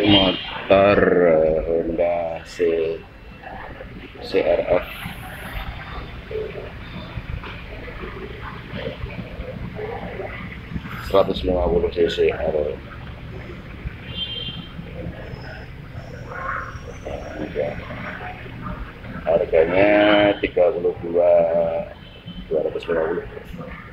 Motor Honda CRF 150cc harganya 32.250.